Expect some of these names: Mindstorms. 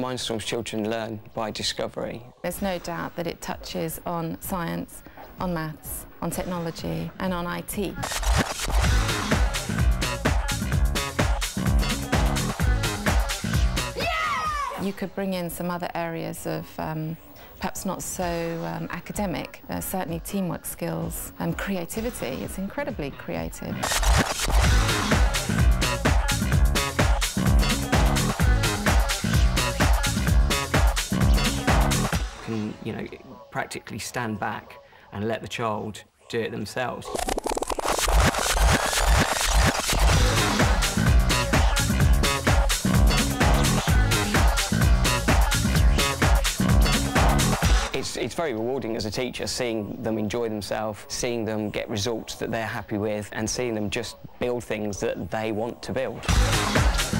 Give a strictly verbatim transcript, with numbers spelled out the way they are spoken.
Mindstorms, children learn by discovery. There's no doubt that it touches on science, on maths, on technology and on I T. You could bring in some other areas of um, perhaps not so um, academic, uh, certainly teamwork skills and creativity. It's incredibly creative. You can, you know, practically stand back and let the child do it themselves. It's, it's very rewarding as a teacher, seeing them enjoy themselves, seeing them get results that they're happy with, and seeing them just build things that they want to build.